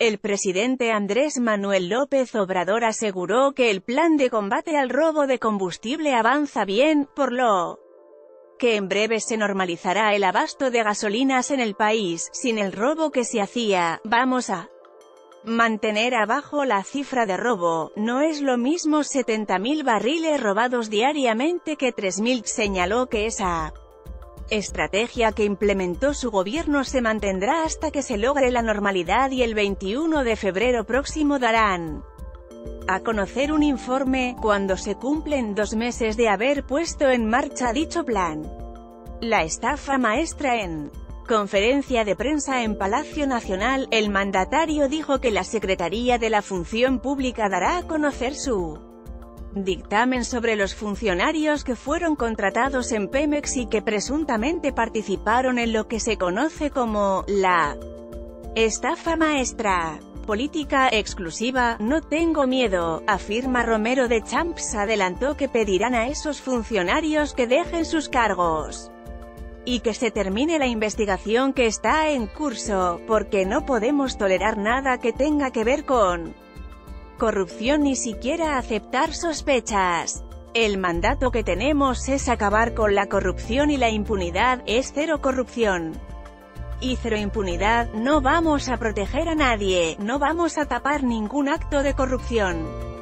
El presidente Andrés Manuel López Obrador aseguró que el plan de combate al robo de combustible avanza bien, por lo que en breve se normalizará el abasto de gasolinas en el país, sin el robo que se hacía. Vamos a mantener abajo la cifra de robo, no es lo mismo 70.000 barriles robados diariamente que 3.000, señaló que esa estrategia que implementó su gobierno se mantendrá hasta que se logre la normalidad y el 21 de febrero próximo darán a conocer un informe, cuando se cumplen 2 meses de haber puesto en marcha dicho plan. La estafa maestra. En conferencia de prensa en Palacio Nacional, el mandatario dijo que la Secretaría de la Función Pública dará a conocer su dictamen sobre los funcionarios que fueron contratados en Pemex y que presuntamente participaron en lo que se conoce como la estafa maestra. Política exclusiva, no tengo miedo, afirma Romero de Champs. Adelantó que pedirán a esos funcionarios que dejen sus cargos y que se termine la investigación que está en curso, porque no podemos tolerar nada que tenga que ver con corrupción, ni siquiera aceptar sospechas. El mandato que tenemos es acabar con la corrupción y la impunidad, es cero corrupción y cero impunidad. No vamos a proteger a nadie, no vamos a tapar ningún acto de corrupción.